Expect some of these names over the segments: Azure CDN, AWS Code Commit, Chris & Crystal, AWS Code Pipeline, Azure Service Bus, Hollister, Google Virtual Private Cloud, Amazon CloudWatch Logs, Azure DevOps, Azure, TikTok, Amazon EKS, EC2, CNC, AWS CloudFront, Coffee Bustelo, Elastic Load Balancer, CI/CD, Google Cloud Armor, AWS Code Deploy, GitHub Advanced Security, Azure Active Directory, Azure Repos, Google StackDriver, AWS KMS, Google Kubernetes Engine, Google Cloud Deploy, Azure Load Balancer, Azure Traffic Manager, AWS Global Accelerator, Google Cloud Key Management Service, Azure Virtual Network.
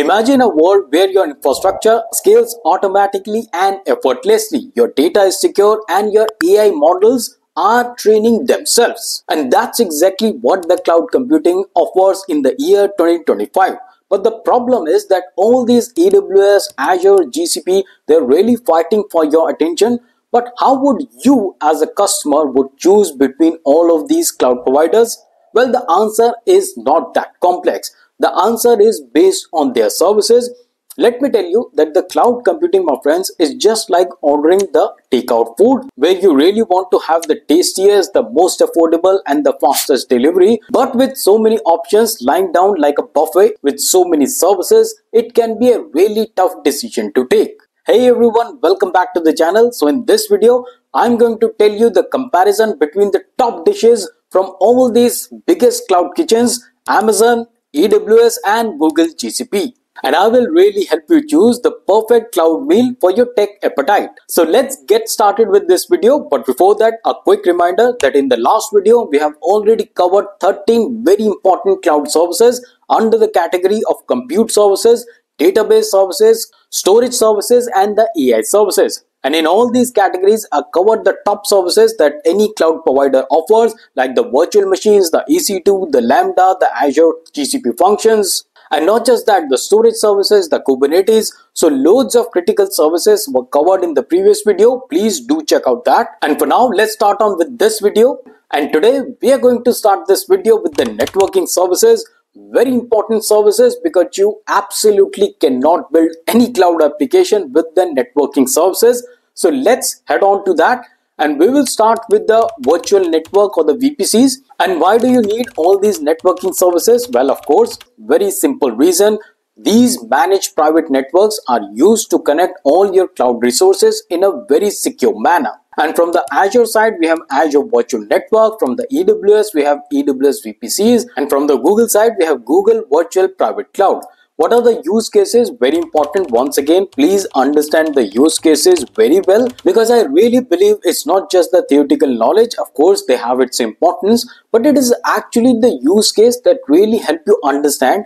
Imagine a world where your infrastructure scales automatically and effortlessly, your data is secure, and your AI models are training themselves. And that's exactly what the cloud computing offers in the year 2025. But the problem is that all these AWS, Azure, GCP, they're really fighting for your attention. But how would you as a customer would choose between all of these cloud providers? Well, the answer is not that complex. The answer is based on their services. Let me tell you that the cloud computing, my friends, is just like ordering the takeout food, where you really want to have the tastiest, the most affordable and the fastest delivery. But with so many options lying down like a buffet with so many services, it can be a really tough decision to take. Hey everyone, welcome back to the channel. So in this video, I'm going to tell you the comparison between the top dishes from all these biggest cloud kitchens, Amazon, AWS and Google GCP. And I will really help you choose the perfect cloud meal for your tech appetite. So let's get started with this video. But before that, a quick reminder that in the last video, we have already covered 13 very important cloud services under the category of compute services, database services, storage services, and the AI services. And in all these categories are covered the top services that any cloud provider offers, like the virtual machines, the EC2, the Lambda, the Azure GCP functions. And not just that, the storage services, the Kubernetes. So loads of critical services were covered in the previous video. Please do check out that. And for now, let's start on with this video. And today we are going to start this video with the networking services. Very important services, because you absolutely cannot build any cloud application with the networking services. So let's head on to that. And we will start with the virtual network or the VPCs. And why do you need all these networking services? Well, of course, very simple reason. These managed private networks are used to connect all your cloud resources in a very secure manner. And from the Azure side, we have Azure Virtual Network. From the AWS, we have AWS VPCs. And from the Google side, we have Google Virtual Private Cloud. What are the use cases? Very important. Once again, please understand the use cases very well, because I really believe it's not just the theoretical knowledge. Of course, they have its importance, but it is actually the use case that really help you understand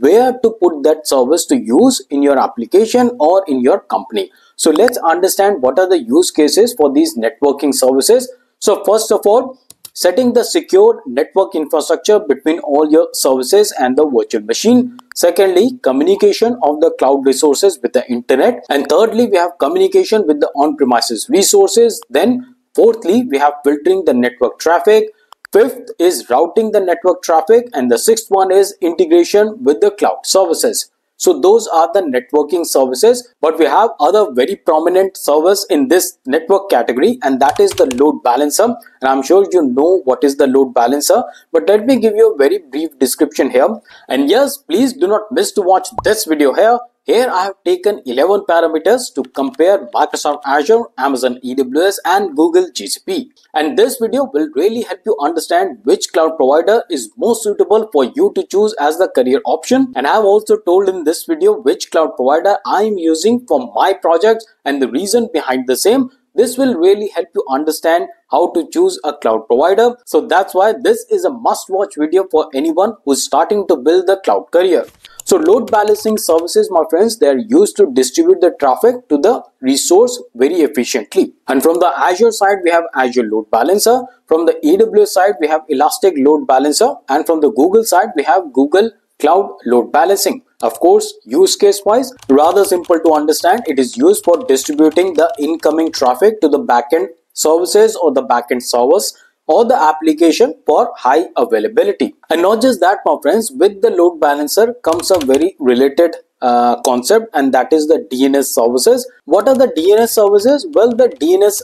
where to put that service to use in your application or in your company. So let's understand what are the use cases for these networking services. So first of all, setting the secure network infrastructure between all your services and the virtual machine. Secondly, communication of the cloud resources with the internet. And thirdly, we have communication with the on-premises resources. Then fourthly, we have filtering the network traffic. Fifth is routing the network traffic. And the sixth one is integration with the cloud services. So those are the networking services, but we have other very prominent service in this network category, and that is the load balancer. And I'm sure you know what is the load balancer, but let me give you a very brief description here. And yes, please do not miss to watch this video here. Here I have taken 11 parameters to compare Microsoft Azure, Amazon AWS and Google GCP. And this video will really help you understand which cloud provider is most suitable for you to choose as the career option. And I have also told in this video which cloud provider I am using for my projects and the reason behind the same. This will really help you understand how to choose a cloud provider. So that's why this is a must-watch video for anyone who's starting to build the cloud career. So load balancing services, my friends, they are used to distribute the traffic to the resource very efficiently. And from the Azure side, we have Azure Load Balancer. From the AWS side, we have Elastic Load Balancer. And from the Google side, we have Google Cloud Load Balancing. Of course, use case wise, rather simple to understand. It is used for distributing the incoming traffic to the backend services or the backend servers or the application for high availability. And not just that, my friends, with the load balancer comes a very related concept, and that is the DNS services. What are the DNS services? Well, the DNS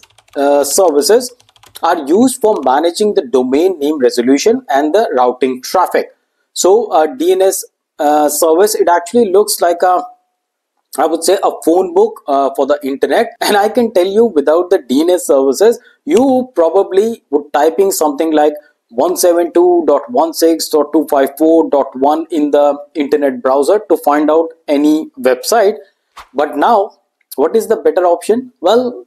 services are used for managing the domain name resolution and the routing traffic. So DNS service, it actually looks like a, I would say, a phone book for the internet. And I can tell you, without the DNS services, you probably would typing something like 172.16.254.1 in the internet browser to find out any website. But now, what is the better option? Well,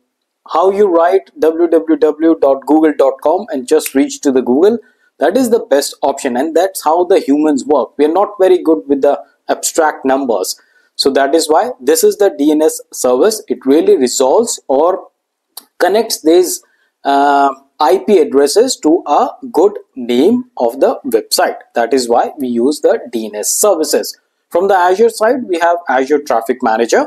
how you write www.google.com and just reach to the Google. That is the best option, and that's how the humans work. We are not very good with the abstract numbers. So that is why this is the DNS service. It really resolves or connects these IP addresses to a good name of the website. That is why we use the DNS services. From the Azure side, we have Azure Traffic Manager.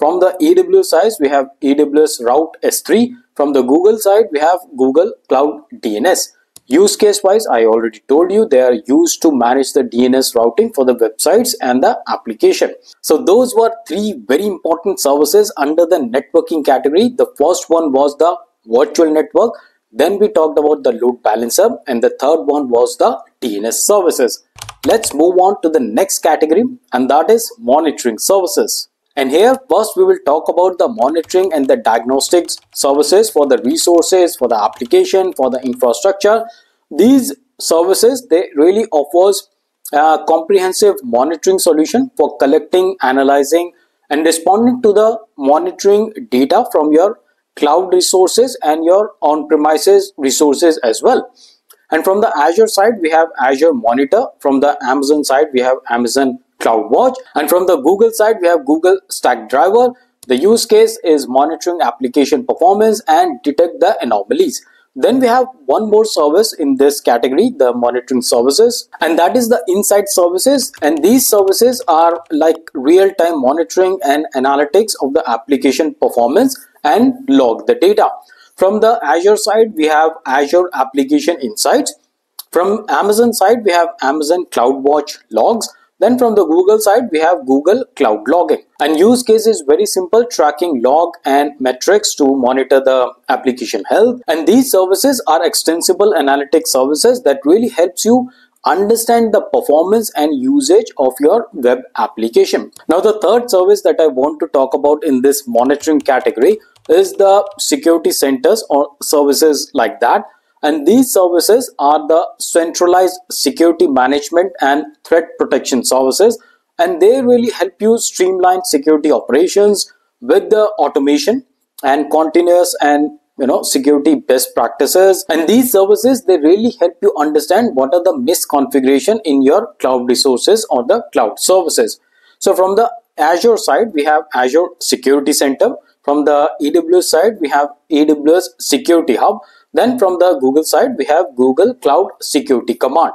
From the AWS side, we have AWS Route S3. From the Google side, we have Google Cloud DNS. Use case wise, I already told you they are used to manage the DNS routing for the websites and the application. So those were three very important services under the networking category. The first one was the virtual network. Then we talked about the load balancer, and the third one was the DNS services. Let's move on to the next category, and that is monitoring services. And here first we will talk about the monitoring and the diagnostics services for the resources, for the application, for the infrastructure. These services, they really offers a comprehensive monitoring solution for collecting, analyzing and responding to the monitoring data from your cloud resources and your on-premises resources as well. And from the Azure side, we have Azure Monitor. From the Amazon side, we have Amazon CloudWatch. And from the Google side, we have Google StackDriver. The use case is monitoring application performance and detect the anomalies. Then we have one more service in this category, the monitoring services, and that is the insight services. And these services are like real-time monitoring and analytics of the application performance and log the data. From the Azure side, we have Azure Application Insights. From Amazon side, we have Amazon CloudWatch Logs. Then from the Google side, we have Google Cloud Logging. And use case is very simple, tracking log and metrics to monitor the application health. And these services are extensible analytic services that really helps you understand the performance and usage of your web application. Now, the third service that I want to talk about in this monitoring category is the security centers or services like that. And these services are the centralized security management and threat protection services. And they really help you streamline security operations with the automation and continuous and security best practices. And these services, they really help you understand what are the misconfiguration in your cloud resources or the cloud services. So from the Azure side, we have Azure Security Center. From the AWS side, we have AWS Security Hub. Then from the Google side, we have Google Cloud Security Command.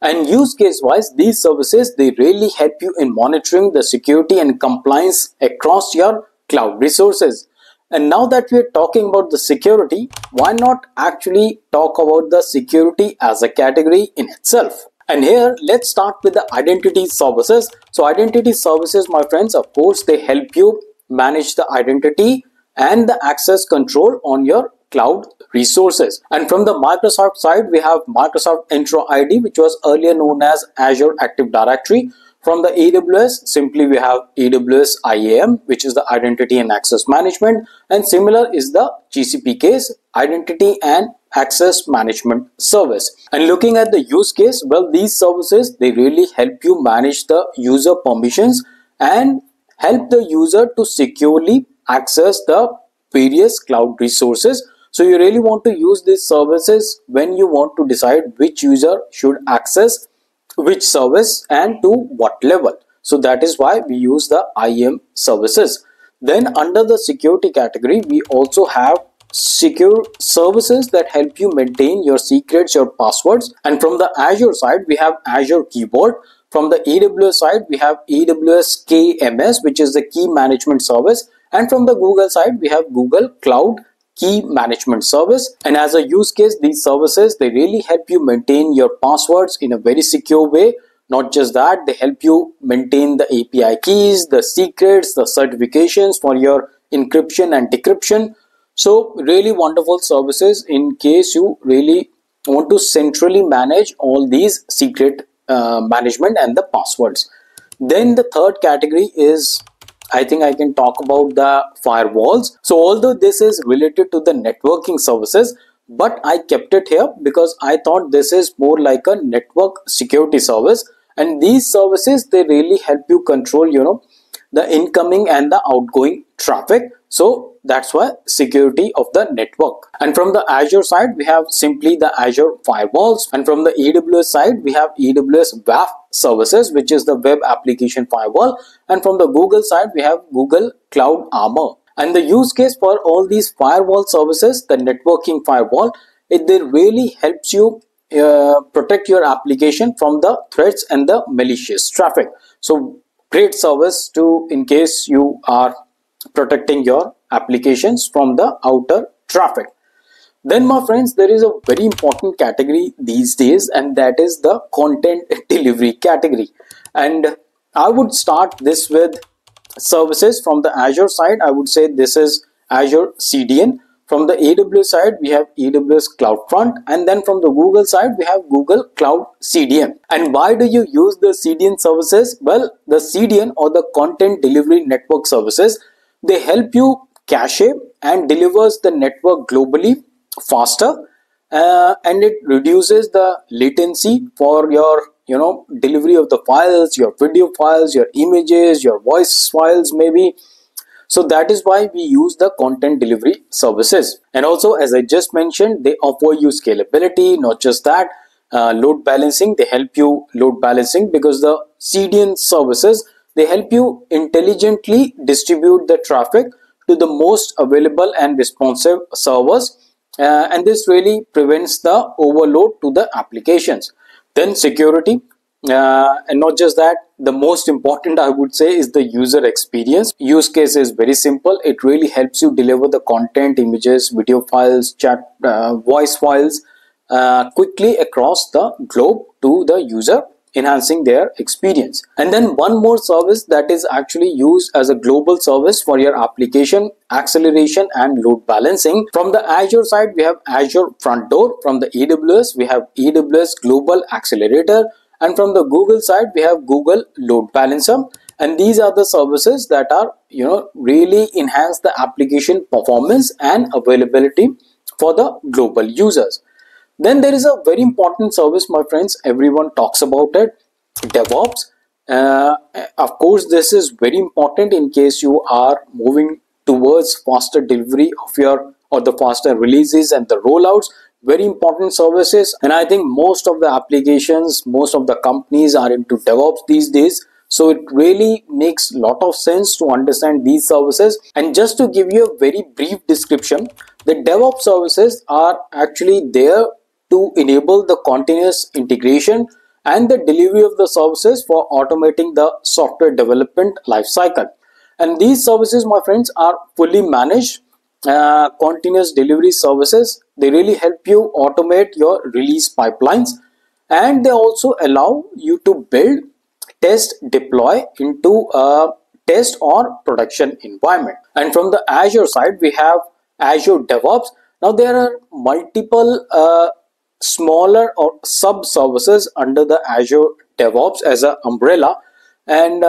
And use case wise, these services, they really help you in monitoring the security and compliance across your cloud resources. And now that we are talking about the security, why not actually talk about the security as a category in itself? And here, let's start with the identity services. So identity services, my friends, of course, they help you manage the identity and the access control on your cloud resources. And from the Microsoft side, we have Microsoft Intro ID, which was earlier known as Azure Active Directory. From the AWS, simply we have AWS IAM, which is the Identity and Access Management. And similar is the GCP case, Identity and Access Management Service. And looking at the use case, well, these services, they really help you manage the user permissions and help the user to securely access the various cloud resources. So you really want to use these services when you want to decide which user should access which service and to what level. So that is why we use the IAM services. Then under the security category, we also have secure services that help you maintain your secrets, your passwords. And from the Azure side, we have Azure Keyboard. From the AWS side, we have AWS KMS, which is the key management service. And from the Google side, we have Google Cloud Key Management Service. And as a use case, these services, they really help you maintain your passwords in a very secure way. Not just that, they help you maintain the API keys, the secrets, the certifications for your encryption and decryption. So really wonderful services in case you really want to centrally manage all these secret management and the passwords. Then the third category is, I think I can talk about the firewalls. So although this is related to the networking services, but I kept it here because I thought this is more like a network security service. And these services, they really help you control, the incoming and the outgoing traffic. So That's why security of the network. And from the Azure side, we have simply the Azure firewalls. And from the AWS side, we have AWS WAF services, which is the web application firewall. And from the Google side, we have Google Cloud Armor. And the use case for all these firewall services, the networking firewall, they really helps you protect your application from the threats and the malicious traffic. So great service in case you are protecting your applications from the outer traffic. Then my friends, there is a very important category these days, and that is the content delivery category. And I would start this with services from the Azure side. I would say this is Azure CDN. From the AWS side, we have AWS CloudFront, and then from the Google side, we have Google Cloud CDN. And why do you use the CDN services? Well, the CDN or the Content Delivery Network services, they help you cache and delivers the network globally faster, and it reduces the latency for your delivery of the files, your video files, your images, your voice files maybe. So that is why we use the content delivery services. And also, as I just mentioned, they offer you scalability. Not just that, load balancing, they help you load balancing, because the CDN services, they help you intelligently distribute the traffic to the most available and responsive servers. And this really prevents the overload to the applications. Then security. And not just that, the most important I would say is the user experience. Use case is very simple. It really helps you deliver the content, images, video files, chat, voice files quickly across the globe to the user, enhancing their experience. And then one more service that is actually used as a global service for your application acceleration and load balancing. From the Azure side, we have Azure Front Door. From the AWS, we have AWS Global Accelerator. And from the Google side, we have Google Load Balancer. And these are the services that are, really enhance the application performance and availability for the global users. Then there is a very important service, my friends. Everyone talks about it, DevOps. Of course, this is very important in case you are moving towards faster delivery of the faster releases and the rollouts. Very important services, and I think most of the applications, most of the companies are into DevOps these days. So it really makes a lot of sense to understand these services. And just to give you a very brief description, the DevOps services are actually there to enable the continuous integration and the delivery of the services for automating the software development lifecycle. And these services, my friends, are fully managed continuous delivery services. They really help you automate your release pipelines, and they also allow you to build, test, deploy into a test or production environment. And from the Azure side, we have Azure DevOps. Now there are multiple smaller or sub services under the Azure DevOps as an umbrella, and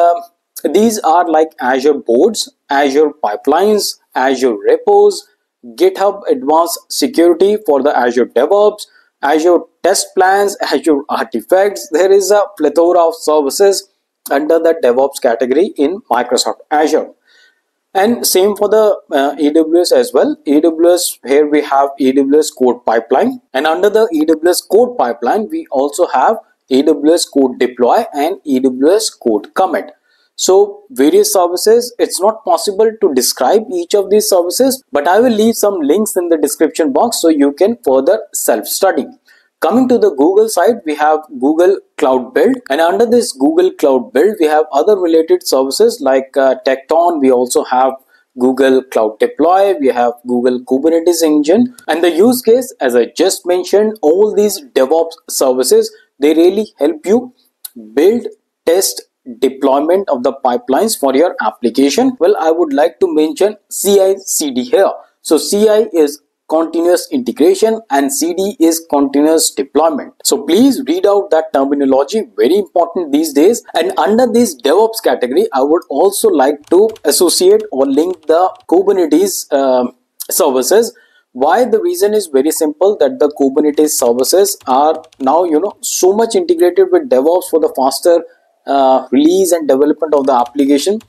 these are like Azure Boards, Azure Pipelines, Azure Repos, GitHub Advanced Security for the Azure DevOps, Azure Test Plans, Azure Artifacts. There is a plethora of services under the DevOps category in Microsoft Azure. And same for the AWS as well. AWS, here we have AWS Code Pipeline. And under the AWS Code Pipeline, we also have AWS Code Deploy and AWS Code Commit. So various services. It's not possible to describe each of these services, but I will leave some links in the description box so you can further self-study. Coming to the Google side, we have Google Cloud Build, and under this Google Cloud Build, we have other related services like Tecton. We also have Google Cloud Deploy, we have Google Kubernetes Engine. And the use case, as I just mentioned, all these DevOps services, they really help you build, test, deployment of the pipelines for your application. Well, I would like to mention CI/CD here. So CI is continuous integration and CD is continuous deployment. So please read out that terminology, very important these days. And under this DevOps category, I would also like to associate or link the Kubernetes services. Why? The reason is very simple, that the Kubernetes services are now so much integrated with DevOps for the faster release and development of the application.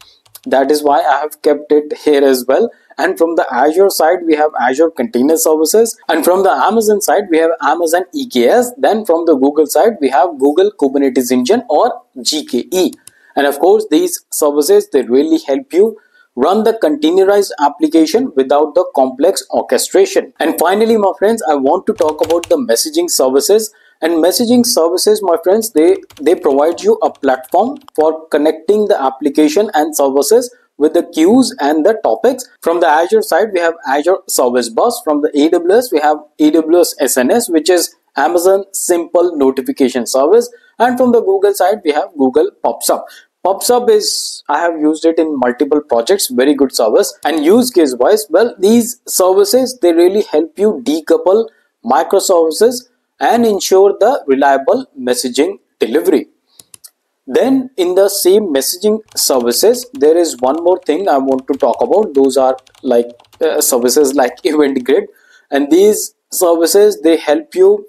That is why I have kept it here as well. And from the Azure side, we have Azure Container Services. And from the Amazon side, we have Amazon EKS. Then from the Google side, we have Google Kubernetes Engine or GKE. And of course, these services, they really help you run the containerized application without the complex orchestration. And finally, my friends, I want to talk about the messaging services. And messaging services, my friends, they provide you a platform for connecting the application and services with the queues and the topics. From the Azure side, we have Azure Service Bus. From the AWS, we have AWS SNS, which is Amazon Simple Notification Service. And from the Google side, we have Google PubSub. PubSub is, I have used it in multiple projects, very good service. And use case wise, well, these services, they really help you decouple microservices and ensure the reliable messaging delivery. Then in the same messaging services, there is one more thing I want to talk about. Those are like services like Event Grid, and these services, they help you.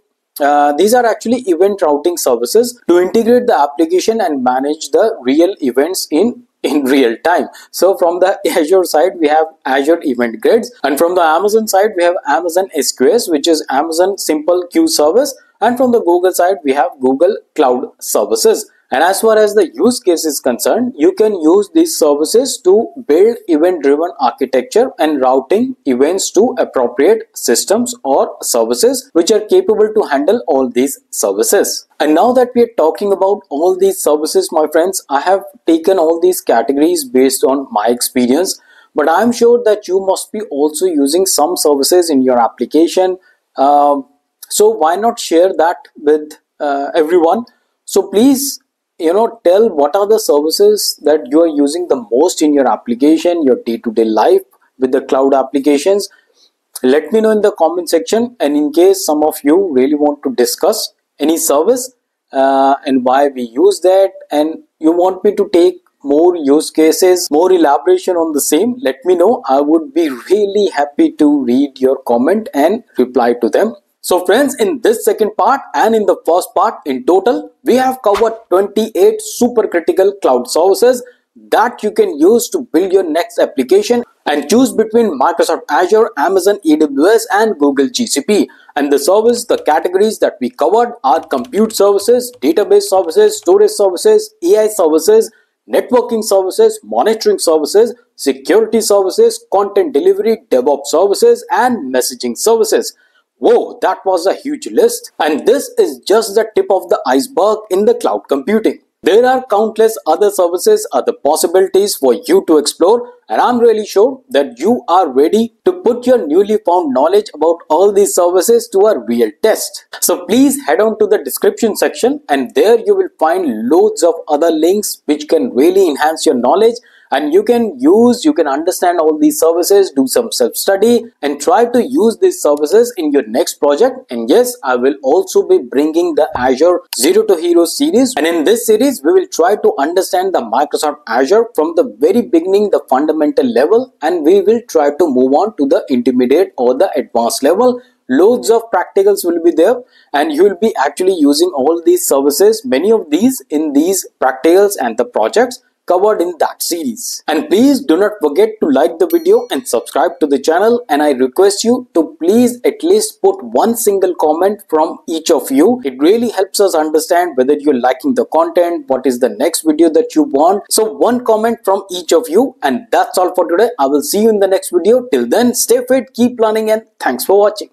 These are actually event routing services to integrate the application and manage the real events in real time. So from the Azure side, we have Azure Event Grids, and from the Amazon side, we have Amazon SQS, which is Amazon Simple Queue Service. And from the Google side, we have Google Cloud Services. And as far as the use case is concerned, you can use these services to build event-driven architecture and routing events to appropriate systems or services which are capable to handle all these services. And now that we are talking about all these services, my friends, I have taken all these categories based on my experience, but I'm sure that you must be also using some services in your application. So why not share that with everyone? So please, you know, tell what are the services that you are using the most in your application, your day-to-day life with the cloud applications. Let me know in the comment section. And in case some of you really want to discuss any service and why we use that, and you want me to take more use cases, more elaboration on the same, let me know. I would be really happy to read your comment and reply to them. So friends, in this second part and in the first part, in total, we have covered 28 supercritical cloud services that you can use to build your next application and choose between Microsoft Azure, Amazon AWS, and Google GCP. And the service, the categories that we covered are compute services, database services, storage services, AI services, networking services, monitoring services, security services, content delivery, DevOps services, and messaging services. Whoa, that was a huge list, and this is just the tip of the iceberg in the cloud computing. There are countless other services, other possibilities for you to explore, and I'm really sure that you are ready to put your newly found knowledge about all these services to a real test. So please head on to the description section, and there you will find loads of other links which can really enhance your knowledge. And you can understand all these services, do some self-study, and try to use these services in your next project. And yes, I will also be bringing the Azure Zero to Hero series. And in this series, we will try to understand the Microsoft Azure from the very beginning, the fundamental level, and we will try to move on to the intermediate or the advanced level. Loads of practicals will be there, and you will be actually using all these services, many of these in these practicals and the projects covered in that series. And please do not forget to like the video and subscribe to the channel, and I request you to please at least put one single comment from each of you. It really helps us understand whether you're liking the content, what is the next video that you want. So one comment from each of you, and that's all for today. I will see you in the next video. Till then, stay fit, keep learning, and thanks for watching.